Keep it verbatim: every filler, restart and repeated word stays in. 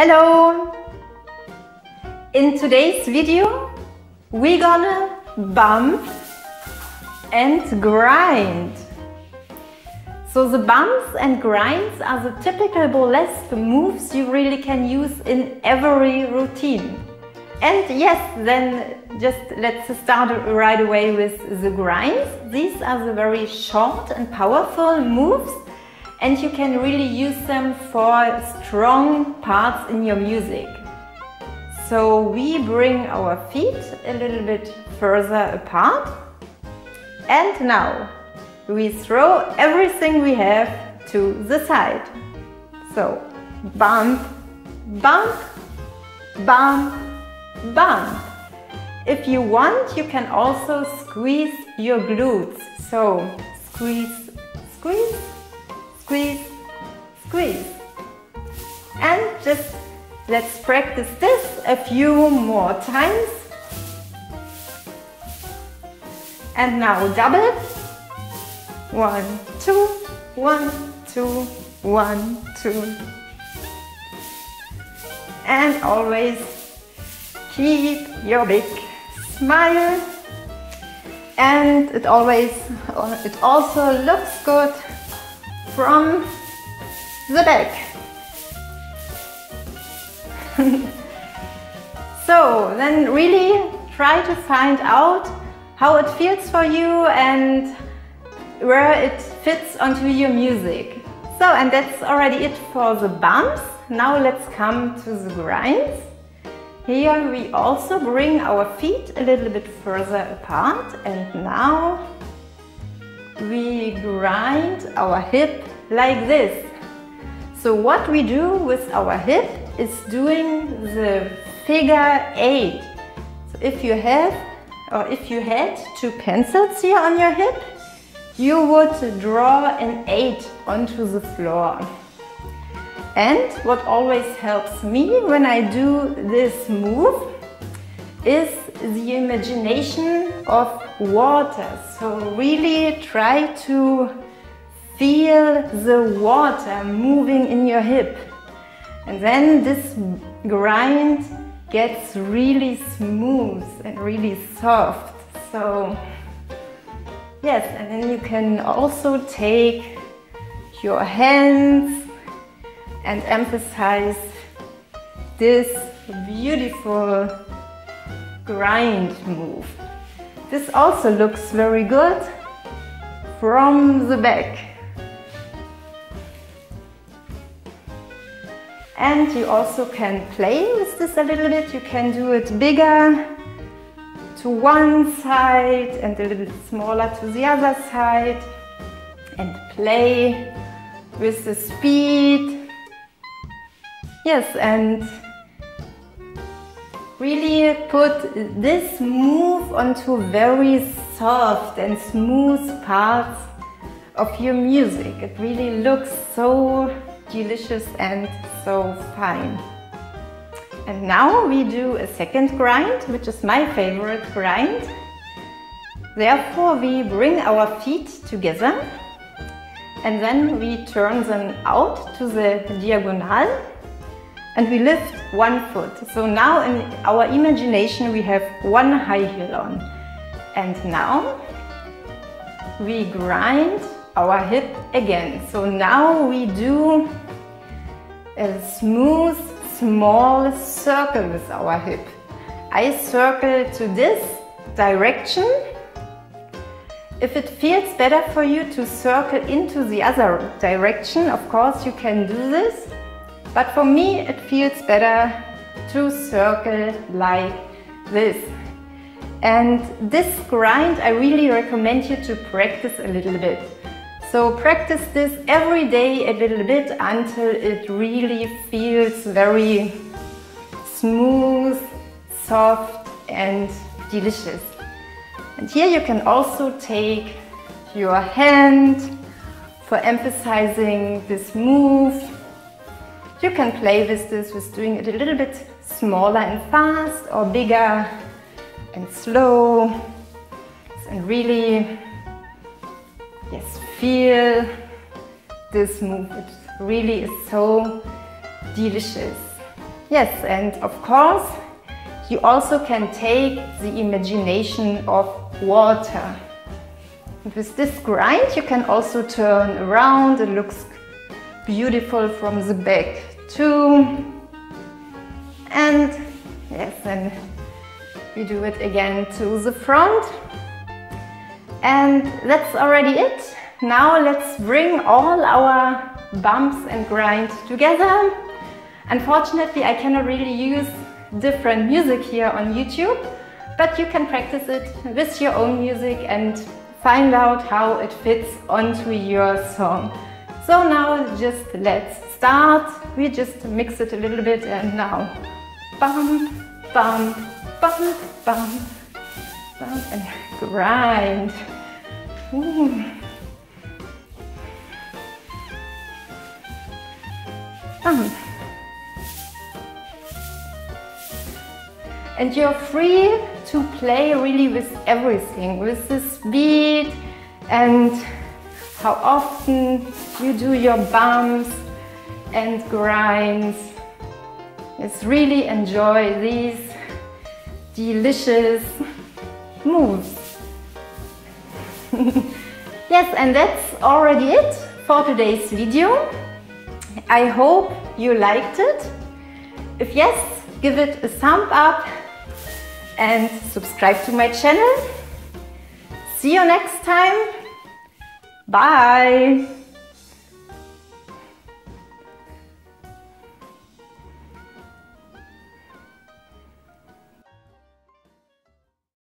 Hello! In today's video, we're gonna bump and grind. So the bumps and grinds are the typical burlesque moves you really can use in every routine. And yes, then just let's start right away with the grinds. These are the very short and powerful moves, and you can really use them for strong parts in your music. So we bring our feet a little bit further apart. And now we throw everything we have to the side. So bump, bump, bump. Bump. If you want, you can also squeeze your glutes. So squeeze, squeeze, squeeze, squeeze. And just let's practice this a few more times. And now double. One, two, one, two, one, two. And always keep your big smile, and it always, it also looks good from the back. So then really try to find out how it feels for you and where it fits onto your music. So, and that's already it for the bumps. Now let's come to the grinds. Here we also bring our feet a little bit further apart, and now we grind our hip like this. So what we do with our hip is doing the figure eight. So if you have, or if you had two pencils here on your hip, you would draw an eight onto the floor. And what always helps me when I do this move is the imagination of water. So really try to feel the water moving in your hip. And then this grind gets really smooth and really soft. So yes, and then you can also take your hands and emphasize this beautiful grind move. This also looks very good from the back. And you also can play with this a little bit. You can do it bigger to one side and a little bit smaller to the other side, and play with the speed. Yes, and really put this move onto very soft and smooth parts of your music. It really looks so delicious and so fine. And now we do a second grind, which is my favorite grind. Therefore, we bring our feet together and then we turn them out to the diagonal. And we lift one foot. So now in our imagination we have one high heel on. And now we grind our hip again. So now we do a smooth, small circle with our hip. I circle to this direction. If it feels better for you to circle into the other direction, of course you can do this. But for me, it feels better to circle like this. And this grind, I really recommend you to practice a little bit. So practice this every day a little bit until it really feels very smooth, soft and delicious. And here you can also take your hand for emphasizing this move. You can play with this, with doing it a little bit smaller and fast, or bigger and slow. And really, yes, feel this move. It really is so delicious. Yes, and of course, you also can take the imagination of water. With this grind, you can also turn around. It looks beautiful from the back too. And yes, and we do it again to the front. And that's already it. Now let's bring all our bumps and grind together. Unfortunately, I cannot really use different music here on YouTube, but you can practice it with your own music and find out how it fits onto your song. So now just let's start. We just mix it a little bit and now bump, bump, bump, bump, bump and grind. Ooh. Bump. And you're free to play really with everything, with the speed and how often you do your bumps and grinds. Just really enjoy these delicious moves. Yes, and that's already it for today's video. I hope you liked it. If yes, give it a thumb up and subscribe to my channel. See you next time. Bye.